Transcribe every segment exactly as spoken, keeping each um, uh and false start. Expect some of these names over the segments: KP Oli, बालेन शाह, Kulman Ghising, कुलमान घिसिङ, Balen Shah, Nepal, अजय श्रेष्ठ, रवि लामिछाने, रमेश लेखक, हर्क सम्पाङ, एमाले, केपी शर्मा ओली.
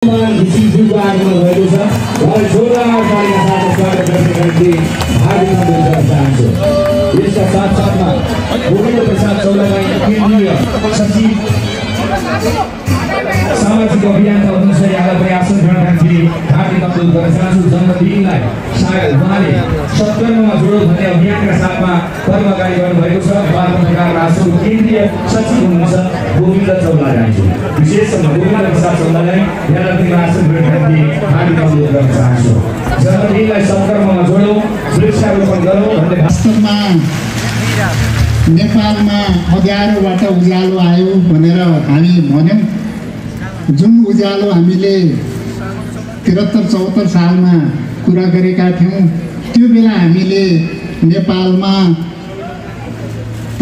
Kulman Ghising juga akan menghadiri sa, walau jodoh kali yang satu sahaja berhenti hari ini berjanji. Ia saat sama, bukan bersama jodoh kami ini, saksi sama si kopian kalau tu saya ada perayaan berhenti hari ini berjanji jangan lain. Saya kembali, setelah mengajukan perayaan bersama pertama kali berhenti sa, baru mereka rasul India saksi mengusah bumi dan jodoh janji. Khusus sama bumi dan jodoh janji. यार अपनी राष्ट्र भरती हारी का लोग रख सांसो जब ठीक है सरकार में जोड़ो सुरक्षा रूपन करो हमारे राष्ट्र में नेपाल में हजारों वाटा उजालो आयो बनेरा हमी मने जुन उजालो हमी ले तिरत्तर चौतर साल में कुरा करेगा क्यों क्यों बिना हमी ले नेपाल में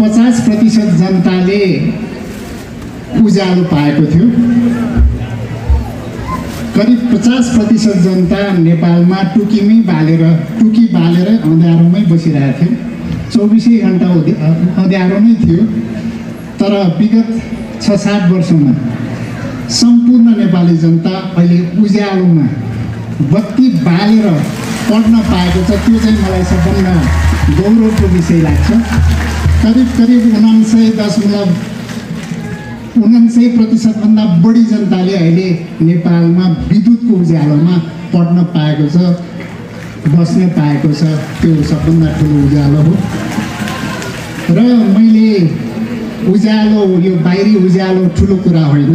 पचास प्रतिशत जनता ले उजालो पाए को थियो करीब पचास प्रतिशत जनता नेपाल में टुकी में बालेर टुकी बालेर अंधारों में बसी रहे थे चौबीसी घंटा अंधारों में थियो तरह विगत छह सात वर्षों में संपूर्ण नेपाली जनता पहले उजालों में बत्ती बालेर पढ़ना पाएगा चक्तियों से मलाइसा बनना गौरव को विषय लाचा करीब करीब उन्नान से दस मिलाव उन्नाइसै प्रतिशत भन्दा बढी जनताले अहिले नेपालमा विद्युतको उज्यालोमा पढ्न पाएको छ बस्न पाएको छ त्यो सबभन्दा ठूलो उज्यालो हो र मैले उज्यालो यो बाहिरी उज्यालो ठूलो कुरा होइन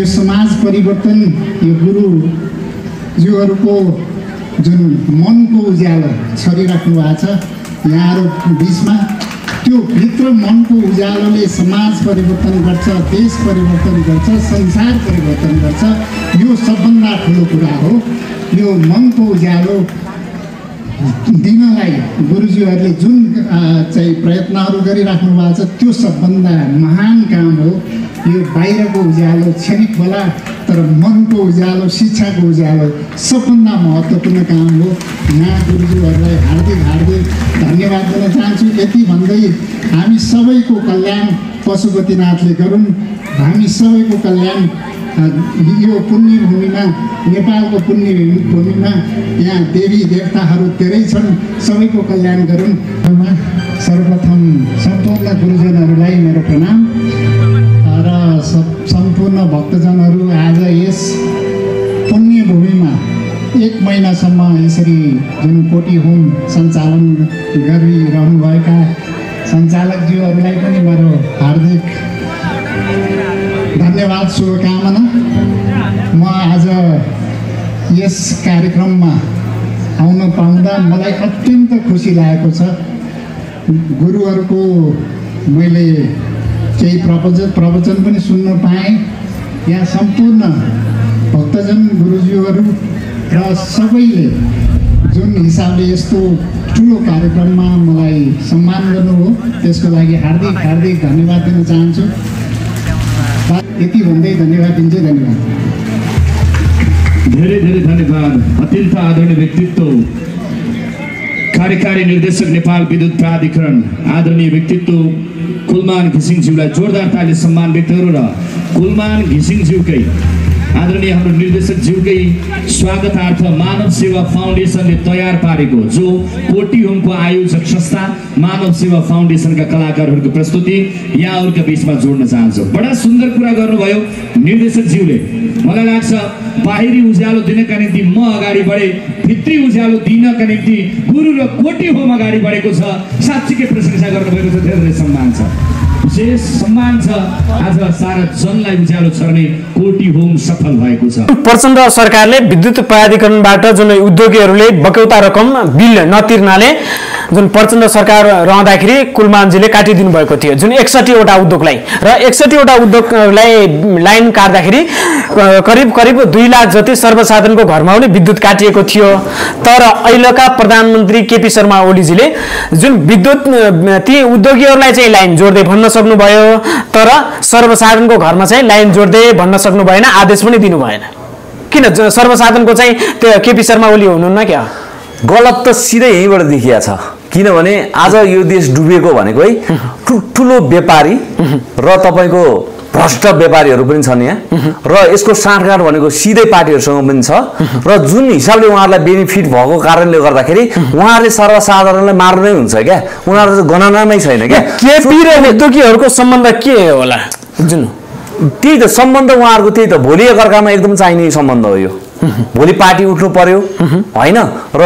यो समाज परिवर्तन यो गुरु ज्यूहरुको जुन मनको उज्यालो छरिराख्नु भएको छ यहाँहरु बीचमा त्यो भित्र मनको उज्यालोले समाज परिवर्तन गर्छ देश परिवर्तन गर्छ संसार परिवर्तन गर्छ यो सबभन्दा ठूलो कुरा हो यो मनको उज्यालो दिनलाई गुरुज्यूहरूले जुन चाहिँ प्रयत्नहरू गरिराख्नु भएको छ त्यो सबभन्दा महान काम हो यो बाहिरको उज्यालो क्षणिक होला तर मनको उज्यालो शिक्षाको उज्यालो सबभन्दा महत्त्वपूर्ण काम हो म गुरुज्यूहरूलाई हार्दिक हार्दिक धन्यवाद दिन चाहन्छु यति भन्दै हामी सबैको कल्याण पशुपतिनाथले गरौं हामी सबैको कल्याण यो पुण्य भूमिमा नेपालको पुण्य भूमिमा यहाँ देवी देवताहरू धेरै छन् सबैको कल्याण गरौं सर्वप्रथम सम्पूर्ण गुरुजनहरूलाई मेरो प्रणाम र सम्पूर्ण भक्तजनहरू आज यस पुण्य भूमिमा एक महिनासम्म यसरी जुन कोटी होम सञ्चालन गरिरहनु भएका सञ्चालकज्यूहरूलाई पनि मेरो हार्दिक धन्यवाद शुभकामना म आज यस कार्यक्रममा आउन पाउँदा मलाई अत्यन्त खुसी लागेको छ गुरुहरुको मैले केही प्रवचन प्रवचन पनि सुन्न पाएँ यहाँ सम्पूर्ण भक्तजन गुरुज्यूहरु र सबैले जुन हिसाबले यस्तो ठूलो कार्यक्रममा मलाई सम्मान गर्नुभयो त्यसको लागि हार्दिक हार्दिक धन्यवाद दिन चाहन्छु यति भन्दै धन्यवाद दिन्छु धन्यवाद धेरै धेरै धन्यवाद अत्यन्त आदरणीय व्यक्तित्व कार्यकारी निर्देशक नेपाल विद्युत प्राधिकरण आदरणीय व्यक्तित्व कुलमान घिसिङ ज्यूलाई जोरदार ताली सम्मान व्यक्त गरौँ र कुलमान घिसिङ ज्यूकै आदरणीय हाम्रो निर्देशक ज्यूकै स्वागतार्थ मानव सेवा फाउन्डेसनले तयार पारेको जो कोटी होमको आयोजक संस्था मानव सेवा फाउन्डेसनका कलाकारहरुको प्रस्तुति यहाँहरुको बीचमा जोड्न चाहन्छु बडा सुन्दर कुरा गर्नुभयो निर्देशक ज्यूले मलाई लाग्छ बाहिरी उज्यालो दिनका निम्ति म अगाडि बढे भित्री उज्यालो दिनका निम्ति गुरु र कोटी होम अगाडि बढेको छ साच्चैकै प्रशंसा गर्नुभएको छ धेरै सम्मान छ विशेष सम्मान छ आज सारा जनलाई उज्यालो छर्ने कोटी होम सफल भएको छ प्रचण्ड सरकारले विद्युत प्राधिकरणबाट जुन उद्योगीहरूले बकौता रकम बिल नतिर्नाले जुन प्रचण्ड सरकार रहँदाखेरि कुलमानजीले काटिदिनु भएको थियो जुन एकसट्ठी वटा उद्योगलाई र एकसट्ठी वटा उद्योगलाई लाइन काट्दाखेरि करिब करिब दुई लाख जति सर्वसाधारणको घरमा पनि विद्युत काटिएको थियो तर अहिलेका प्रधानमन्त्री केपी शर्मा ओलीजीले जुन विद्युत ती उद्योगीहरूलाई चाहिँ लाइन जोड्दै भन्न सक्नु भयो तर सर्वसाधारणको घरमा चाहिँ लाइन जोड्दै भन्न सक्नु भएन आदेश पनि दिनु भएन किन सर्वसाधारणको चाहिँ त्यो केपी शर्मा ओली हुनुहुन्न क्या गलत त सिधै यहीबाट देखिया छ किनभने आज यो देश डुबेको भनेको है ठुलो व्यापारी र तपाईको भ्रष्ट व्यापारीहरु पनि छन् यहाँ र यसको साठगाँठ भनेको सिधै पार्टीहरुसँग पनि छ र जुन हिसाबले उहाँहरुलाई बेनिफिट भएको कारणले गर्दाखेरि उहाँहरुले सर्वसाधारणलाई मार्नै हुन्छ के उहाँहरु गणनामै छैन के केपी र नेतृत्वहरुको सम्बन्ध के होला जुन त्यही त सम्बन्ध उहाँहरुको त्यही त भोलि एकअर्कामा एकदम चाहिने सम्बन्ध हो यो भोलि पार्टी उठ्नु पर्यो हैन र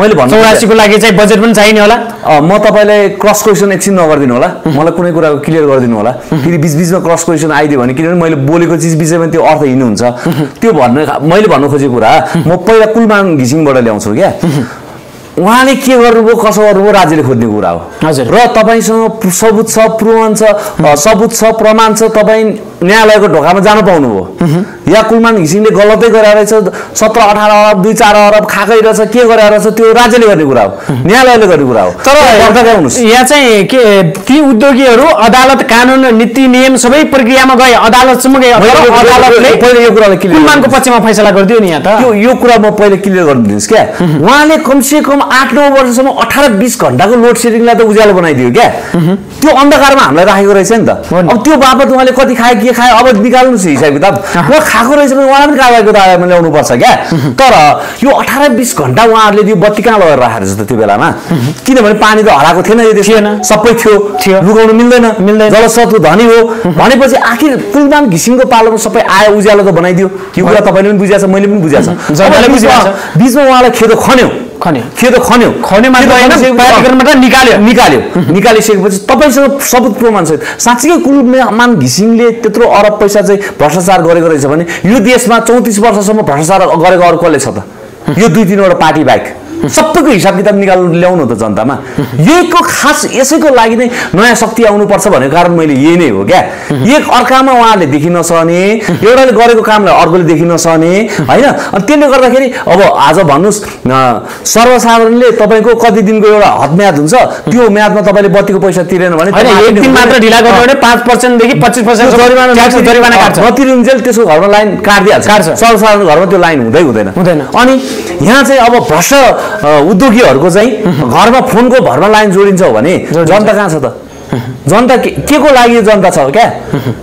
मैले भन्नु चौरासी को लागि चाहिँ बजेट पनि चाहिने होला म तपाईलाई क्रस क्वेशन एकछिन नगर्दिनु होला मलाई कुनै कुराको क्लियर गर्दिनु होला फेरि बीच बीचमा क्रस क्वेशन आइदियो भने किनभने मैले बोलेको चीज बिचैमा त्यो अर्थहीन हुन्छ त्यो भन्ने मैले भन्नु खोजेको कुरा म पहिला कुलमान घिसिङबाट ल्याउँछु के उहाँले के गर्नुभयो कसो गर्नुभयो राज्यले खोज्ने कुरा हो र तपाईसँग सबुत छ प्रमाण छ सबुत छ प्रमाण छ तपाई न्यायालयको ढोकामा जान पाउनुभयो या कुलमान घिसिङले गलतै गरेछ सत्र अठार अरब दुई चार अरब खाकै रहेछ के गरेछ त्यो राज्यले गर्ने कुरा हो न्यायालयले गर्ने कुरा हो तर यहाँ चाहिँ के ती उद्योगीहरू अदालत कानून नीति नियम सबै प्रक्रियामा गए अदालतसम्म गए अदालतले पहिले यो कुरालाई क्लियर कुलमानको पक्षमा फैसला गर्दियो नि यहाँ त यो यो कुरा म पहिले क्लियर गरिदिन्छु के उहाँले कमसे कम आठ नौ वर्षसम्म अठार बीस घण्टाको लोड सेडिङलाई त उज्यालो बनाइदियो के त्यो अन्धकारमा हामीलाई राखेको रहेछ नि त अब त्यो बापत उहाँले कति खाए के खाए अब निकाल्नुस् हिसाब किताब र खाएको रहेछ भने उहाँले पनि कागजको दायरामा ल्याउनु पर्छ के तर यो अठार बीस घण्टा उहाँहरूले त्यो बत्ती कहाँ लगेर राखेको रहेछ त त्यो बेलामा किनभने पानी त हराएको थिएन यो देशमा सबै थियो लुगाउनु मिल्दैन मिल्दैन जलस्रोत धनी हो भनेपछि आखिर कुलमान घिसिङको पालोमा सबै आए उज्यालो त बनाइदियो यो कुरा तपाईले पनि बुझ्याछ मैले पनि बुझ्याछ सबैले बुझ्याछ बीचमा उहाँले खेत खन्यो खन्यो खेत खन्यो खन्यो मात्र हैन पार्टीबाट निकाल्यो निकाल्यो निकालिसकेपछि तपाईसँग सबुत प्रमाण छ साच्चै कुलमान घिसिङले त्यत्रो अरब पैसा चाहिँ भ्रष्टाचार गरेको रहेछ भने यो देशमा चौतिस वर्षसम्म भ्रष्टाचार गरेको अरु कसले छ त यो दुई तीनवटा पार्टी बाहेक सबैको हिसाब किताब निकाल्नु ल्याउनु त जनतामा यहीको खास यसैको लागि नै नयाँ शक्ति आउनु पर्छ भनेको कारण मैले यही नै हो क्या एक अर्कामा उहाँले देखिन नसहने एउटाले गरेको कामलाई अर्कोले देखिन नसहने हैन अनि त्यसले गर्दाखेरि अब आज भन्नुस् सर्वसाधारणले तपाईको कति दिनको एउटा हदम्याद हुन्छ त्यो म्यादमा तपाईले बत्तीको पैसा तिरेन भने एक दिन मात्र ढिला गर्नु भने पाँच प्रतिशत देखि पच्चीस प्रतिशत गरिमाना ट्याक्स गरिमाना काट्छ नतिरुन्जेल त्यसको घरमा लाइन काट्दिहाल्छ सर्वसाधारण घरमा त्यो लाइन हुँदै हुँदैन अनि यहाँ चाहिँ अब भ्रष्ट उद्योगीहरुको चाहिँ घरमा फोनको भरमा लाइन जोडिन्छ भने जनता कहाँ छ त जनता के को लागि जनता छ के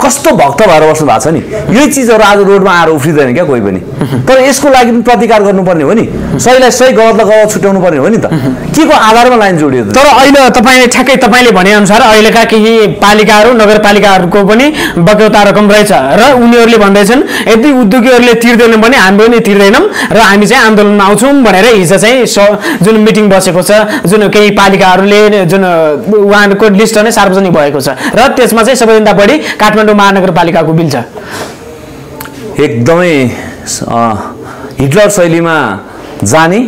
कस्तो भक्त भएर बस्नु भएको छ नि यही चीजहरु आज रोडमा आएर उफ्रिदैन के कोही पनि तर यसको लागि पनि प्रतिकार गर्नुपर्ने हो नि सहीलाई सही गलतलाई गलत छुट्याउनु पर्ने हो नि त केको आधारमा लाइन जोडियो तर अहिले तपाईले ठ्याक्कै तपाईले भने अनुसार अहिलेका केही पालिकाहरु नगरपालिकाहरुको पनि बक्यौता रकम रहेछ र उनीहरुले भन्दैछन् यदि उद्योगीहरुले तिर्दैनन् भने हामीले पनि तिर्दैनौं र हामी चाहिँ आन्दोलनमा आउँछौं भनेर हिजो चाहिँ जुन मिटिङ बसेको छ जुन केही पालिकाहरुले जुन उहाँको लिस्ट नै सार्वजनिक भएको छ र त्यसमा चाहिँ सबैभन्दा बढी काठमाडौँ महानगरपालिकाको बिल छ एकदमै हिटलर शैलीमा जाने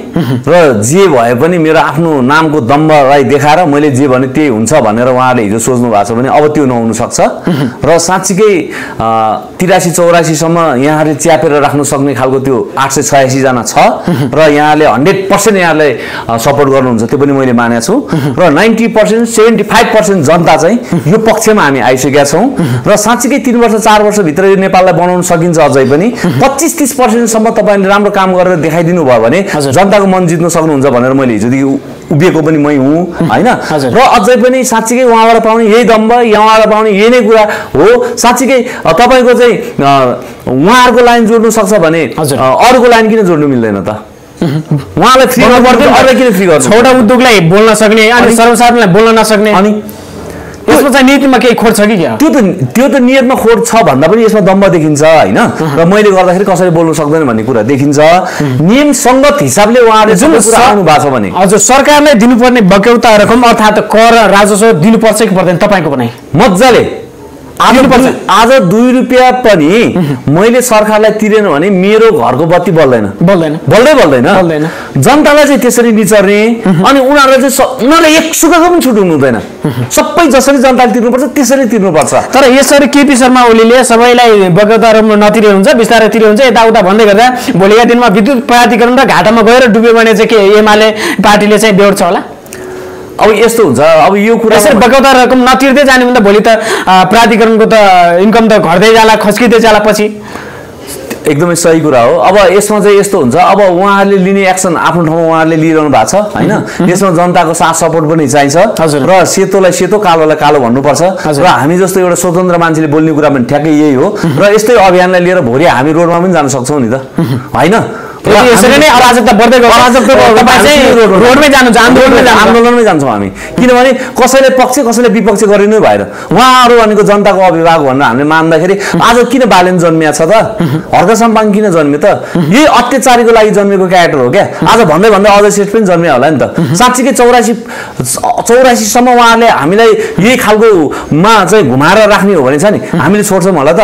र जे भए पनि मेरो आफ्नो नामको दम्बलाई देखाएर मैले जे भने त्यही हुन्छ भनेर उहाँले हिजो सोच्नु भएको छ भने अब त्यो नहुन सक्छ र साच्चै तिरासी चौरासी सम्म यहाँहरुले च्यापेर राख्न सक्ने खालको त्यो आठ सय छयासी जना छ र यहाँले सय प्रतिशत यहाँले सपोर्ट गर्नुहुन्छ त्यो पनि मैले मानेको छु र नब्बे प्रतिशत पचहत्तर प्रतिशत जनता चाहिँ यो पक्षमा हामी आइसकेका छौं र साच्चै तीन वर्ष चार वर्ष भित्र यो नेपाललाई बनाउन सकिन्छ अझै पनि पच्चीस तीस प्रतिशत सम्म तपाईले राम्रो काम गरेर देखाइदिनु भयो भने जनताको मन जित्न सक्नुहुन्छ भनेर मैले हिजोदेखि उभिएको पनि मै हुँ हैन र अझै पनि साच्चै उहाँबाट पाउने यही दम्ब यहाँबाट पाउने यही नै कुरा हो साच्चै तपाईको चाहिँ उहाँहरुको लाइन जोड्नु सक्छ भने अरूको लाइन किन जोड्नु मिल्दैन त उहाँलाई फ्री गर्दैन अरूलाई किन फ्री गर्छ छोटा उद्योगलाई बोल्न सक्ने अनि सर्वसाधारणलाई बोल्न नसक्ने अनि यसमा चाहिँ नीतिमा केही खोट छ कि क्या त्यो त त्यो त नियतमा खोट छ भन्दा पनि यसमा दम्ब देखिन्छ हैन र मैले गर्दाखेरि कसरी बोल्न सक्दैन भन्ने कुरा देखिन्छ नियम संगत हिसाबले उहाँले जुन कुरा आउनु भएको छ भने हजुर सरकारले दिनुपर्ने बक्यौता रकम अर्थात कर राजस्व दिनुपर्छ कि पर्दैन तपाईको पनि मज्जाले आज दुई रुपैयाँ पनि मैले सरकारलाई तिरेन भने मेरो घरको बत्ती बल्दैन बल्दैन बल्दै बल्दैन जनतालाई चाहिँ त्यसरी निचर्ने अनि उनीहरुले चाहिँ उनीहरुले एक सुकको पनि छुट हुँदैन सबै जसरी जनताले तिर्नुपर्छ त्यसरी तिर्नुपर्छ तर यसरी केपी शर्मा ओलीले सबैलाई बक्यौता रकम नतिरे हुन्छ बिस्तारै तिरे हुन्छ यताउता भन्दै गर्दा भोलिका दिनमा विद्युत प्राधिकरण र घाटामा गएर डुब्यो भने चाहिँ के एमाले पार्टीले चाहिँ बेउर्छ होला अब यस्तो हुन्छ अब यो कुरा यसरी बक्यौता रकम नतिर्दै जाने भन्दा भोलि त प्राधिकरणको त इन्कम त घट्दै जाला खस्किदै जाला पछि एकदमै सही कुरा हो अब यसमा चाहिँ यस्तो हुन्छ अब उहाँहरुले लिने एक्सन आफ्नो ठाउँमा उहाँहरुले लिइरहनु भएको छ हैन यसमा जनताको साथ सपोर्ट पनि चाहिन्छ र सेतोलाई सेतो कालोलाई कालो भन्नु पर्छ र हामी जस्तो एउटा स्वतन्त्र मान्छेले बोल्ने कुरा पनि ठ्याक्कै यही हो र यस्तै अभियानलाई लिएर भोलि हामी रोडमा पनि जान सक्छौ नि त हैन यसरी नै अराजकता बढ्दै गयो अराजकता तपाई चाहिँ रोडमै जानु आन्दोलनमै जानु आन्दोलनमै जान्छौं हामी किनभने कसैले पक्ष कसैले विपक्ष गरिनै भएर उहाँहरु भनेको जनताको अभिभावक भनेर हामीले मान्दाखेरि आज किन बालेन जन्मिया छ त हर्क सम्पाङ किन जन्मे त यही अत्याचारीको लागि जन्मेको क्यारेक्टर हो के आज भन्दै भन्दै अझै सेट पनि जन्मिया होला नि त साच्चै के चौरासी चौरासी सम्म उहाँले हामीलाई यही खालको मा चाहिँ घुमाएर राख्ने हो भने छ नि हामीले छोड्छौं होला त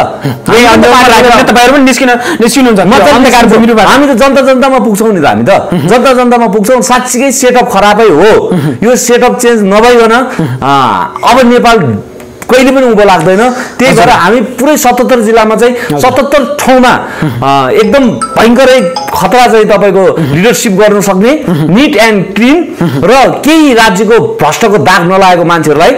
यही आन्दोलनमा लागेर तपाईहरु पनि निस्किन निस्किनु हुन्छ म अन्धकार भूमिमा हामी त जनता जनतामा पुग्छौ नि त हामी त जनता जनतामा पुग्छौ साच्चै सेटअप खराबै हो यो सेटअप चेन्ज नभइकन अब नेपाल कहिले पनि उभो लाग्दैन त्यही भएर हामी पुरै सतहत्तर जिल्लामा चाहिँ सतहत्तर ठाउँमा एकदम भयंकरै खतरा चाहिँ तपाईको लिडरशिप गर्न सक्ने नीट एन्ड क्लीन र केही राज्यको भ्रष्टको दाग नलागेको मान्छेहरुलाई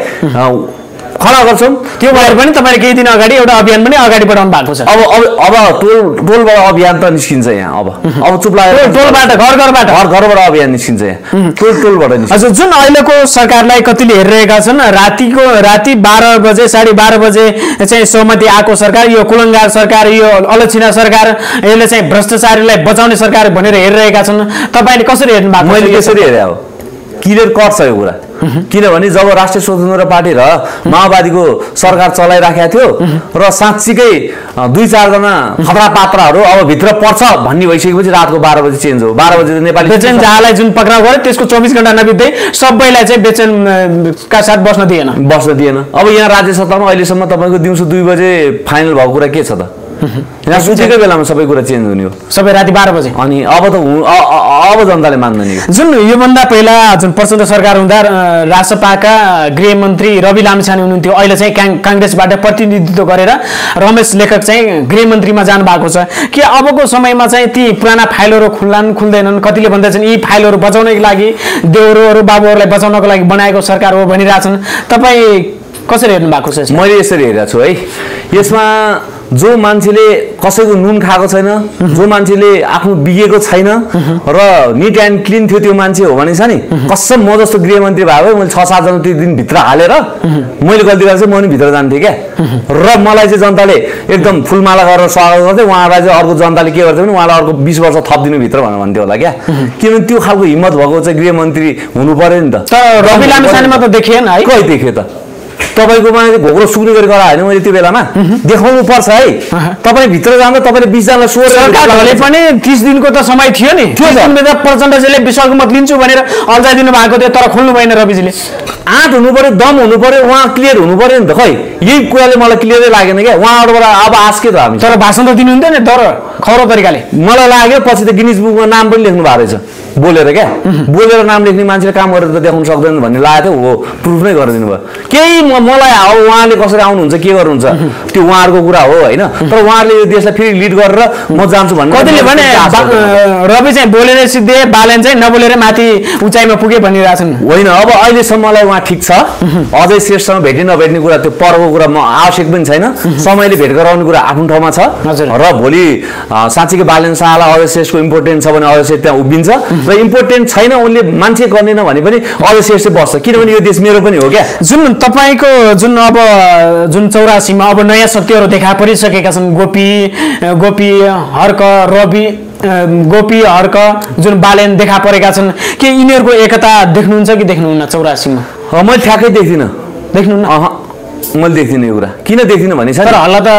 खडा गर्छौं त्यो भएर पनि तपाईले केही दिन अगाडि एउटा अभियान पनि अगाडि बढाउनु भएको छ अब अब टोल टोलबाट अभियान त निस्किन्छ यहाँ अब अब चुप लाग्यो टोलबाट घर घरबाट घर घरबाट अभियान निस्किन्छ यहाँ टोल टोलबाट निस्किन्छ हजुर जुन अहिलेको सरकारलाई कतिले हेरिरहेका छन् रातिको राति बाह्र बजे साढे बाह्र बजे चाहिँ सहमति आएको सरकार यो कुलंगार सरकार यो अलछिना सरकार यसले चाहिँ भ्रष्टाचारीलाई बचाउने सरकार भनेर हेरिरहेका छन् तपाईले कसरी हेर्नु भएको मैले यसरी हेरे हो क्लियर कट छ यो कुरा किनभने जब राष्ट्रिय स्वतन्त्र पार्टी र माओवादीको सरकार चलाइराखेको थियो र साच्चीकै दुई चार जना खतरा पात्रहरु अब भित्र पर्छ भन्ने भइसकेपछि रातको बाह्र बजे चेन्ज हो बाह्र बजे त नेपाली बेचैन जहालाई जुन पक्राउ गर्यो त्यसको चौबिस घण्टा नबित्दै सबैलाई चाहिँ बेचैन का साथ बस्न दिएन बस्न दिएन अब यहाँ राज्य सत्तामा अहिले सम्म तपाईको दिउँसो दुई बजे फाइनल भएको कुरा के छ त यहाँ सुतेकै बेलामा सबै कुरा चेन्ज हुने हो सबै राति बाह्र बजे अनि अब त अब जनताले मान्दैन नि जुन यो भन्दा पहिला जुन प्रचण्ड सरकार हुँदा रासपाका गृह मन्त्री रवि लामिछाने हुनुहुन्थ्यो अहिले चाहिँ कांग्रेसबाट प्रतिनिधित्व गरेर रमेश लेखक चाहिँ गृह मन्त्रीमा जानु भएको छ के अबको समयमा चाहिँ ती पुराना फाइलहरु खुल्लान खुल्दैनन् कतिले भन्दैछन् यी फाइलहरु बचाउनको लागि देउरोहरु बाबुहरुलाई बचाउनको लागि बनाएको सरकार हो भनिराछन् तपाई कसरी हेर्नु भएको छ मैले यसरी हेरेको छु है यसमा जो मान्छेले कसैको नुन खाएको छैन जो मान्छेले आफ्नो बिगेको छैन र नीट एन्ड क्लीन थियो त्यो मान्छे हो भने छ नि कसम म जस्तो गृह मन्त्री भए मैले छ सात जना त्यो दिन भित्र हालेर मैले गल्ती गरेँ म नि भित्र जान्थे के र मलाई चाहिँ जनताले एकदम फुलमाला गरेर स्वागत गर्दै उहाँलाई चाहिँ अर्को जनताले के गर्थे भने उहाँलाई अर्को बीस वर्ष थप दिनु भित्र भनेर भन्थ्यो होला के किन त्यो खालको हिम्मत भएको चाहिँ गृह मन्त्री हुनु पर्यो नि त तर रवि लामिछानेमा त देखेन है कतै देखे त तपाईकोमा घोक्रो सुक्ने गरी गरा हैन मैले त्यो बेलामा देखाउनु पर्छ है तपाई भित्र जाँदा तपाईले बीस जनालाई सोर सरकारले पनि तीस दिनको त समय थियो नि त्यो दिनमा प्रचण्डजीले विश्वको मत लिन्छु भनेर अल्झाइ दिनु भएको थियो तर खोल्नु भएन रविजीले आँट हुनु पर्यो दम हुनु पर्यो उहाँ क्लियर हुनु पर्यो नि त खै यही कुराले मलाई क्लियरै लागेन के उहाँहरुबाट अब आस्के त हामी तर भाषण त दिनु हुँदैन तर खरो तरिकाले मलाई लाग्यो पछि त गिनीज बुकमा नाम पनि लेख्नु भएको रहेछ बोलेर के बोलेर नाम लेख्ने मान्छेले काम गरेर त देखाउन सक्दैन भन्ने लाग्यो हो प्रुफ नै गरिदिनु भयो केही मलाई अब उहाँले कसरी आउनुहुन्छ के गर्नुहुन्छ त्यो उहाँहरुको कुरा हो हैन तर उहाँले यो देशलाई फेरि लीड गरेर म जान्छु भन्ने कतिले भने रवि चाहिँ बोलेर सिधै बालेन चाहिँ नबोलेर माथि उचाइमा पुगे भनिराछन् होइन अब अहिले सम्मलाई उहाँ ठीक छ अझै श्रेष्ठसँग भेट्ने नभेट्ने कुरा त्यो परको कुरा म आवश्यक पनि छैन समयले भेट गराउने कुरा आफ्नो ठाउँमा छ र भोलि साच्चैकै बालेन शाहलाई अझै श्रेष्ठको इम्पोर्टेन्ट छ भने अझै श्रेष्ठ त्यहाँ उभिन्छ र इम्पोर्टेन्ट छैन उनले मान्छे गर्दैन भने पनि अझै श्रेष्ठ बस्छ किनभने यो देश मेरो पनि हो के जुन तपाईको जुन अब जुन चौरासीमा अब नयाँ शक्तिहरु देखा परिसकेका छन् गोपी गोपी हर्क रवि गोपी हर्क जुन बालेन देखा परेका छन् के यिनीहरुको एकता देख्नुहुन्छ कि देख्नुहुन्न चौरासीमा मैले ठ्याक्कै देख्दिन देख्नुहुन्न अह मैले देख्दिन यो कुरा किन देख्दिन भने सर हल्ला त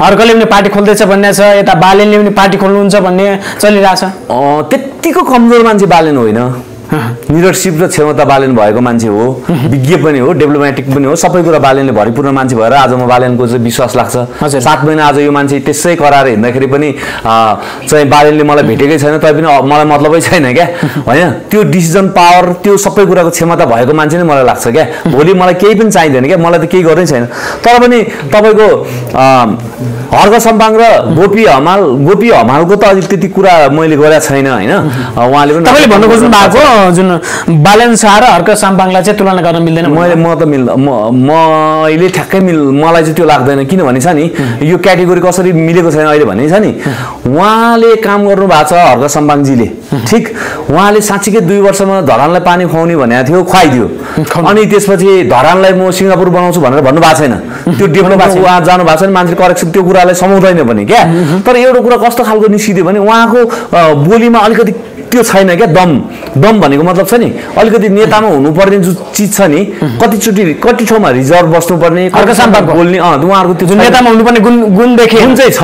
हर्कले पनि पार्टी खोल्दैछ भन्ने छ यता बालेनले पनि पार्टी खोल्नुहुन्छ भन्ने चलिराछ अ त्यतिको कमजोर मान्छे बालेन होइन लिडरशिप र क्षमता बालेन भएको मान्छे हो विज्ञ पनि हो डेभलोमेटिक पनि हो सबै कुरा बालेनले भरिपूर्ण मान्छे भएर आज म बालेनको चाहिँ विश्वास लाग्छ सात महिना आज यो मान्छे त्यसै कराएर हिँड्दाखेरि पनि चाहिँ बालेनले मलाई भेटेकै छैन तर पनि मलाई मतलबै छैन के हैन त्यो डिसिजन पावर त्यो सबै कुराको क्षमता भएको मान्छे नै मलाई लाग्छ के भोलि मलाई केही पनि चाहिदैन के मलाई त केही गर्नै छैन तर पनि तपाईको हर्क सम्पाङ र गोपी हमाल गोपी हमालको त अझै त्यति कुरा मैले गरेछ छैन हैन उहाँले पनि तपाईले भन्नु खोज्नु भएको जुन बालेन शाह र हर्क साम्पाङलाई चाहिँ तुलना गर्न मिल्दैन मैले म त मिल्द म मैले ठ्याक्कै मिल मलाई चाहिँ त्यो लाग्दैन किनभने छ नि यो क्याटेगोरी कसरी मिलेको छैन अहिले भन्ने छ नि उहाँले काम गर्नु भएको छ हर्क साम्पाङजीले ठीक उहाँले साच्चै दुई वर्षमा धरानलाई पानी खुवाउने भनेको थियो खुवाइदियो अनि त्यसपछि धरानलाई म सिंगापुर बनाउँछु भनेर भन्नु भएको छैन त्यो डेभलपमेन्ट उहाँ जानु भएको छैन मान्छे करेक्सन त्यो कुरालाई समाउँदैन पनि के तर एउटा कुरा कस्तो खालको निस्किदियो भने उहाँको बोलीमा अलिकति त्यो छैन के दम दम भनेको मतलब छ नि अलिकति नेतामा हुनुपर्ने जो चीज छ नि कति चोटी कति ठाउँमा रिजर्भ बस्नु पर्ने अर्को सम्पाद बोल्ने अ उहाँहरुको त्यो जुन नेतामा हुनुपर्ने गुण गुण देखे हुन्छ छ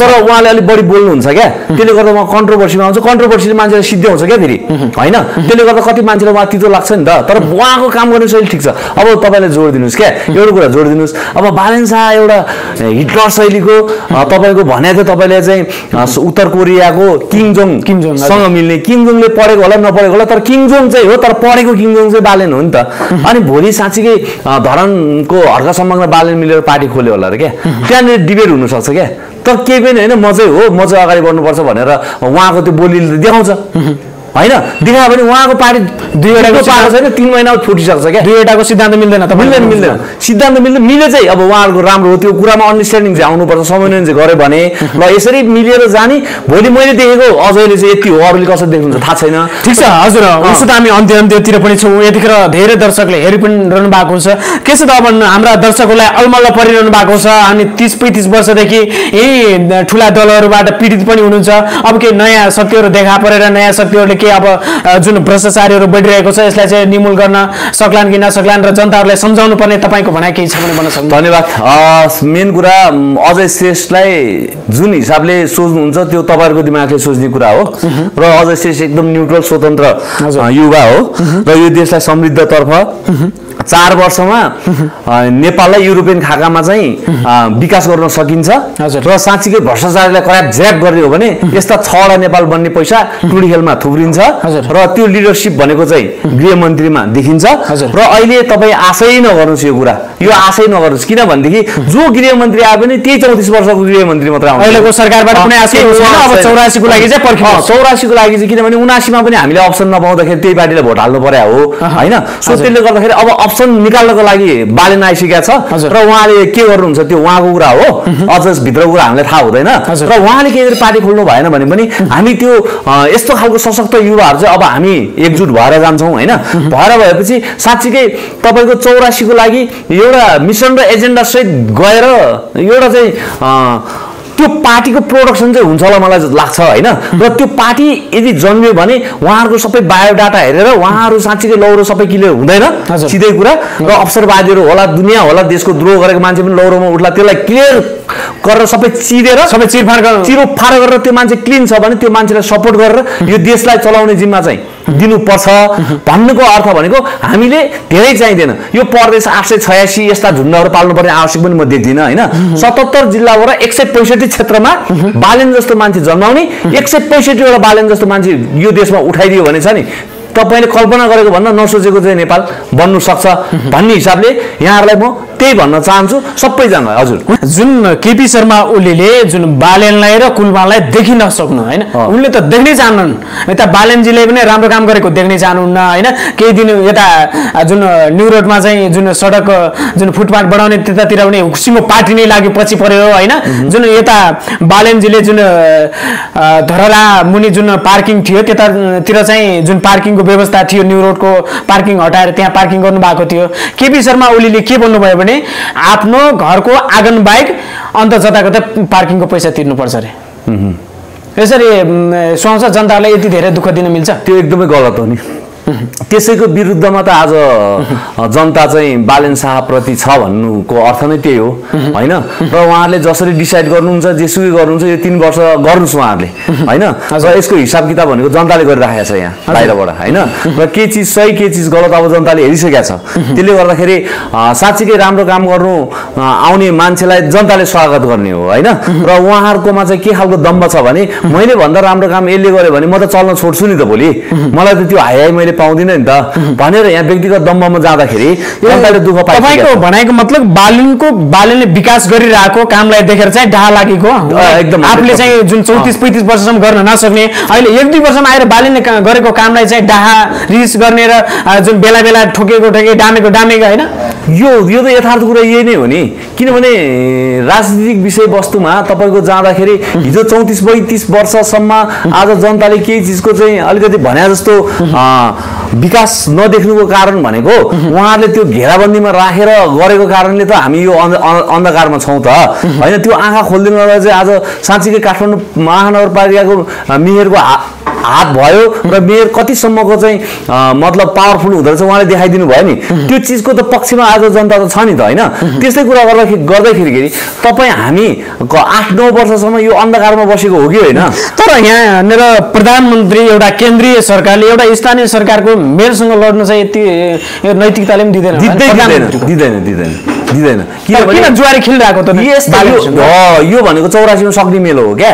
तर उहाँले अलि बढी बोल्नु हुन्छ के त्यसले गर्दा उहाँ कन्ट्रोभर्सीमा आउँछ कन्ट्रोभर्सीले मान्छेलाई सिद्धे हुन्छ के फेरि हैन त्यसले गर्दा कति मान्छेलाई उहाँ तितो लाग्छ नि त तर उहाँको काम गर्ने शैली ठीक छ अब तपाईले जोड दिनुस् के एउटा कुरा जोड दिनुस् अब बालेन शाह एउटा हिटलर शैलीको तपाईको भने चाहिँ तपाईले चाहिँ उत्तर कोरियाको किम जोङ किम जोङ सँग मिल्ने किम जोङले पढेको होला नपढेको होला तर किम जोङ चाहिँ हो तर पढेको किम जोङ चाहिँ बालेन हो नि त अनि भोलि साच्चै धरानको हर्क सम्बन्धमा बालेन मिलेर पार्टी खोल्यो होला र के त्यहाँले डिबेट हुन सक्छ के तर के पनि हैन म चाहिँ हो म चाहिँ अगाडि बढ्नु पर्छ भनेर उहाँको त्यो बोलीले देखाउँछ हैन देखायो भने उहाँको पार्टी दुईवटाको पाएको छैन तीन महिना छुटिसक्छ के दुईवटाको सिद्धान्त मिल्दैन त मिल्दैन मिल्दैन सिद्धान्त मिल्दैन मिले चाहिँ अब उहाँहरुको राम्रो हो त्यो कुरामा अन्डरस्ट्यान्डिङ चाहिँ आउनु पर्छ समन्वयन चाहिँ गरे भने ल यसरी मिलेर जाने भोलि मैले देखेको अझैले चाहिँ यति हो अरूले कसरी देख्नुहुन्छ थाहा छैन ठीक छ हजुर उसो त हामी अन्त्य अन्त्यतिर पनि छौं यतिखेर धेरै दर्शकले हेरि पनि रहनु भएको हुन्छ के छ त अब हाम्रा दर्शकहरूलाई अलमल्ल परिरहनु भएको छ अनि तीस पैंतीस वर्षदेखि यही ठूला दलहरुबाट पीडित पनि हुनुहुन्छ अब के नयाँ शक्तिहरु देखा परेर नयाँ शक्तिहरुले अब जुन भ्रष्टाचारीहरु बढिरहेको छ यसलाई चाहिँ निमूल गर्न सक्लान कि नसक्लान र जनताहरुलाई सम्झाउनु पर्ने तपाईको भनाइ के छ भने भन्न सक्नुहुन्छ धन्यवाद मेन कुरा अजय श्रेष्ठलाई जुन हिसाबले सोच्नुहुन्छ त्यो तपाईहरुको दिमागले सोच्ने कुरा हो र अजय श्रेष्ठ एकदम न्यूट्रल स्वतन्त्र युवा हो र यो देशलाई समृद्धतर्फ चार वर्षमा नेपाललाई युरोपियन खाकामा चाहिँ विकास गर्न सकिन्छ र साच्चै भ्रष्टाचारलाई कराप ज्याप गर्ने हो भने यस्ता छवटा नेपाल बन्ने पैसा टुडी खेलमा थुप्रिन्छ र त्यो लिडरशिप भनेको चाहिँ गृह मन्त्रीमा देखिन्छ र अहिले तपाई आशै नगर्नुस् यो कुरा यो आशै नगर्नुस् किनभनेदेखि जो गृह मन्त्री आए पनि त्यही चौंतीस वर्षको गृह मन्त्री मात्र आउँछ अहिलेको सरकारबाट कुनै आशै छैन अब चौरासी को लागि चाहिँ पर्खिनु चौरासी को लागि चाहिँ किनभने उन्नासी मा पनि हामीले अप्सन नपाउँदाखेरि त्यही पार्टीले भोट हाल्नु पर्या हो हैन सो त्यसले गर्दाखेरि अब अप्सन निकाल्नको लागि बालेन आइसकेका छ र उहाँले के गर्नुहुन्छ त्यो उहाँको कुरा हो अझ भित्रको कुरा हामीलाई थाहा हुँदैन र उहाँले केन्द्र पार्टी खोल्नु भएन भने पनि हामी त्यो यस्तो खालको सशक्त युवाहरु चाहिँ अब हामी एकजुट भएर जान्छौं हैन भएर भएपछि साच्चै तपाईको चौरासी को लागि एउटा मिशन र एजेन्डा सहित गएर एउटा चाहिँ त्यो पार्टीको प्रोडक्सन चाहिँ हुन्छ होला मलाई लाग्छ हैन र त्यो पार्टी यदि जन्मियो भने उहाँहरुको सबै बायोडाटा हेरेर उहाँहरु साच्चै लौरो सबै किले हुँदैन सिधै कुरा र अवसरवादीहरु होला दुनिया होला देशको द्रोह गरेको मान्छे पनि लौरोमा उठला त्यसलाई क्लियर गरेर सबै चिरेर सबै चिरफाड गरेर चिरोफाड गरेर त्यो मान्छे क्लीन छ भने त्यो मान्छेलाई सपोर्ट गरेर यो देशलाई चलाउने जिम्मा चाहिँ दिनुपर्छ भन्नुको अर्थ भनेको हामीले धेरै चाहिदैन यो प्रदेश आठ सय छयासी यस्ता झुण्डहरु पाल्नुपर्ने आवश्यक पनि म देख्दिन हैन सतहत्तर जिल्लाबाट एक सय पैंसठी क्षेत्रमा बालेन जस्तो मान्छे जन्माउने एक सय पैंसठी वटा बालेन जस्तो मान्छे यो देशमा उठाइदियो भने छ नि तपाईले कल्पना गरेको भन्दा नसोचेको चाहिँ नेपाल बन्न सक्छ भन्ने हिसाबले यहाँहरुलाई म त्यही भन्न चाहन्छु सबैजना हजुर जुन केपी शर्मा ओलीले जुन बालेनलाई र कुलमानलाई देखिन सक्नु हैन उनले त देख्नै चाहन्नन् यता बालेनजीले पनि राम्रो काम गरेको देख्नै चाहन्नुन्न हैन केही दिन यता जुन न्यू रोडमा चाहिँ जुन सडक जुन फुटपाथ बनाउने त्यतातिर पनि हुक्सिमो पार्टी नै लागेपछि पर्यो हैन जुन यता बालेनजीले जुन धरला मुनि जुन पार्किङ थियो त्यतातिर चाहिँ जुन पार्किङको व्यवस्था थियो न्यू रोडको पार्किङ हटाएर त्यहाँ पार्किङ गर्नु भएको थियो केपी शर्मा ओलीले के भन्नुभयो भने आफ्नो घरको आँगन बाहेक अन्त जताकतै पार्किङको पैसा तिर्नु पर्छ रे यसरी सोच्छ जनतालाई यति धेरै दुःख दिन मिल्छ त्यो एकदमै गलत हो नि त्यसैको विरुद्धमा त आज जनता चाहिँ बालेन शाह प्रति छ भन्नुको अर्थ नै त्यही हो हैन र उहाँहरुले जसरी डिसाइड गर्नुहुन्छ जेसुकै गर्नुहुन्छ यो तीन वर्ष गर्नुस् उहाँहरुले हैन र यसको हिसाब किताब भनेको जनताले गरिराखेको छ यहाँ बाहिरबाट हैन र के चीज सही के चीज गलत अब जनताले हेरिसकेको छ त्यसले गर्दाखेरि साच्चै राम्रो काम गर्नु आउने मान्छेलाई जनताले स्वागत गर्ने हो हैन र उहाँहरुकोमा चाहिँ के खालको दम्भ छ भने मैले भन्दा राम्रो काम यसले गर्यो भने म त चल्न छोड्छु नि त भोलि मलाई त त्यो हाई हाई मैले पाउँदिन नि त भनेर यहाँ व्यक्तिगत दम्बमा जादाखेरि जनताले दुख पाइरहेको तपाईको भनेको मतलब बालनको बालनले विकास गरिरहेको कामलाई देखेर चाहिँ ढा लागेको एकदम आफूले चाहिँ जुन चौतीस पैंतीस वर्षसम्म गर्न नसक्ने अहिले एक दुई वर्षमा आएर बालनले गरेको कामलाई चाहिँ ढाहा रिस गर्ने र जुन बेला बेला ठोकेको ठोके डामेको डामेको हैन यो यो त यथार्थ कुरा यही नै हो नि किनभने राजनीतिक विषयवस्तुमा तपाईको जाँदाखेरि हिजो चौतीस पैंतीस वर्षसम्म आज जनताले के चीजको चाहिँ अलिकति भने जस्तो विकास नदेख्नुको कारण भनेको उहाँहरूले त्यो घेराबन्दीमा राखेर गरेको कारणले त हामी यो अन्धकारमा छौं त हैन त्यो आँखा खोल्दिनलाई चाहिँ आज साँच्चै काठमाडौँ महानगरपालिकाको मेयरको हात भयो र मेयर कति सम्मको चाहिँ मतलब पावरफुल हुँदैछ उहाँले देखाइदिनु भयो नि त्यो चीजको त पक्षमा आज जनता त छ नि त हैन त्यसै कुरा गर्दाखेरि तपाई हामी आठ नौ वर्षसम्म यो अन्धकारमा बसेको हो कि हैन तर यहाँ मेरो प्रधानमन्त्री एउटा केन्द्रीय सरकारले एउटा स्थानीय सरकारको मेयरसँग लड्न चाहिँ यति नैतिकताले पनि दिदैन दिदैन दिदैन दिदैन किन जुवारी खेलिरहेको त यो भनेको चौरासी मा सक्ने मेलो हो क्या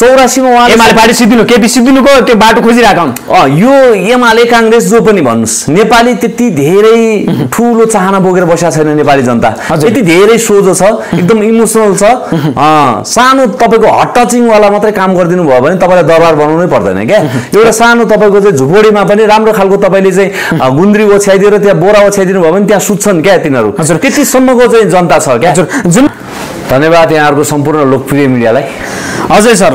चौरासी मा एमाले पार्टी सिद्धिनु केपी सिद्धिनुको त्यो बाटो खोजिराको अ यो एमाले कांग्रेस जो पनि भन्नुस् नेपाली त्यति धेरै ठूलो चाहना बोकेर बसेको छैन नेपाली जनता यति धेरै सोझो छ एकदम इमोसनल छ अ सानो तपाईको हट टचिङ वाला मात्रै काम गर्दिनु भयो भने तपाईलाई दरबार बनाउनै पर्दैन के एउटा सानो तपाईको चाहिँ झुबोडीमा पनि राम्रो खालको तपाईले चाहिँ गुन्द्री ओछ्याइदिएर त्यहाँ बोरा ओछ्याइदिनु भयो भने त्यहाँ सुत्छन् के तिनीहरु हजुर त्यति सम्मको चाहिँ जनता छ के हजुर धन्यवाद यहाँहरुको सम्पूर्ण लोकप्रिय मिडियालाई हजुर सर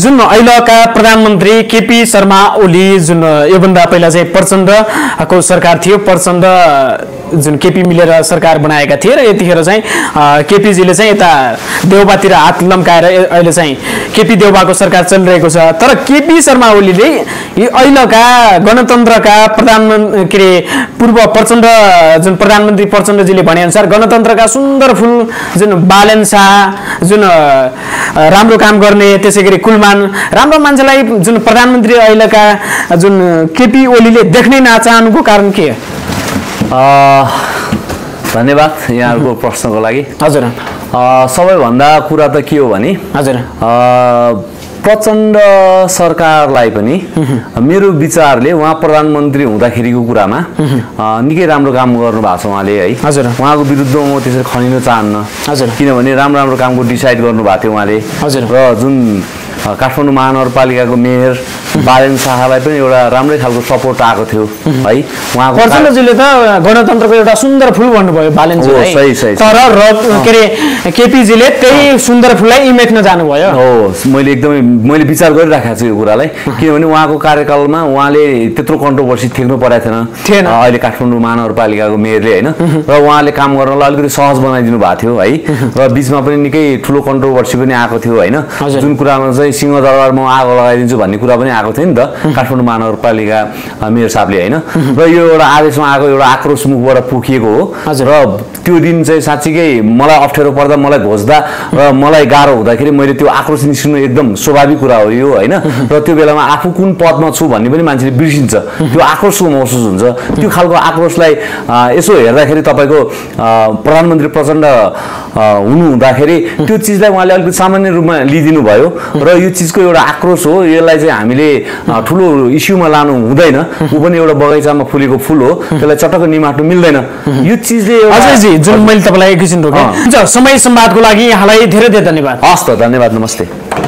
जुन अहिलेका प्रधानमन्त्री केपी शर्मा ओली जुन यो भन्दा पहिला चाहिँ प्रचण्डको सरकार थियो प्रचण्ड जुन केपी मिलेर सरकार बनाएका थिए र यतिखेर चाहिँ केपी जीले चाहिँ यता देउबातिर हात लम्काएर अहिले चाहिँ केपी देउबाको सरकार चलिरहेको छ तर केपी शर्मा ओलीले यो अहिलेका गणतन्त्रका प्रधानमन्त्री के पूर्व प्रचण्ड जुन प्रधानमन्त्री प्रचण्ड जीले भने अनुसार गणतन्त्रका सुन्दर फूल जुन बालेन शाह जुन राम्रो काम गर्ने त्यसैगरी कुलमान राम्रो मान्छेलाई जुन प्रधानमन्त्री अहिलेका जुन केपी ओलीले देख्नै नचाहनुको कारण के धन्यवाद यहाँहरुको प्रश्नको लागि हजुर सबैभन्दा कुरा त के हो भने हजुर प्रचण्ड सरकारलाई पनि मेरो विचारले उहाँ प्रधानमन्त्री हुँदाखेरिको कुरामा निकै राम्रो काम गर्नु भएको छ उहाँले है हजुर उहाँको विरुद्धमा म त्यसरी खनिन चाहन्न हजुर किनभने राम्रो राम्रो कामको डिसाइड गर्नु भएको थियो उहाँले हजुर र जुन काठमाडौँ महानगरपालिकाको मेयर बालेन शाहलाई पनि एउटा राम्रै खालको सपोर्ट आएको थियो है उहाँको प्रचण्डजीले त गणतन्त्रको एउटा सुन्दर फूल भन्नुभयो बालेन शाहले तर केरे केपीजीले त्यही सुन्दर फूललाई इमेक्न जानुभयो हो मैले एकदमै मैले विचार गरिराखेको छु यो कुरालाई किनभने उहाँको कार्यकालमा उहाँले त्यत्रो कन्ट्रोभर्सी थेक्नु परेको थिएन अहिले काठमाडौँ महानगरपालिकाको मेयरले हैन र उहाँले काम गर्नलाई अलिकति सहज बनाइदिनु भएको थियो है र बीचमा पनि निकै ठूलो कन्ट्रोभर्सी पनि आएको थियो हैन जुन कुरामा चाहिँ सिंहदरबार म आगो लगाइदिन्छु भन्ने कुरा पनि आएको थियो नि त काठमाडौँ महानगरपालिका मेयर साहबले हैन र यो एउटा आदेशमा आएको एउटा आक्रोश मुखबाट पुकिएको हो र त्यो दिन चाहिँ साच्चीकै मलाई अप्ठ्यारो पर्दा मलाई घोज्दा र मलाई गाह्रो हुँदाखेरि मैले त्यो आक्रोश निस्किनु एकदम स्वाभाविक कुरा हो यो हैन र त्यो बेलामा आफू कुन पदमा छु भन्ने पनि मान्छेले बिर्सिन्छ त्यो आक्रोश महसुस हुन्छ त्यो खालको आक्रोशलाई यसो हेर्दाखेरि तपाईको प्रधानमन्त्री प्रचण्ड हुनु हुँदाखेरि त्यो चीजलाई उहाँले अलिकति सामान्य रूपमा लिदिनु भयो र यो चीजको एउटा आक्रोश हो यसलाई चाहिँ हामीले ठूलो इस्युमा लानु हुँदैन उ पनि एउटा बगैँचामा फुलेको फूल हो त्यसलाई चटक्क निमाट्नु मिल्दैन यो चीजले अझै जी जुन मैले तपाईलाई एकछिन रोके हुन्छ समय संवादको लागि यहाँलाई धेरै धेरै धन्यवाद हस् त धन्यवाद नमस्ते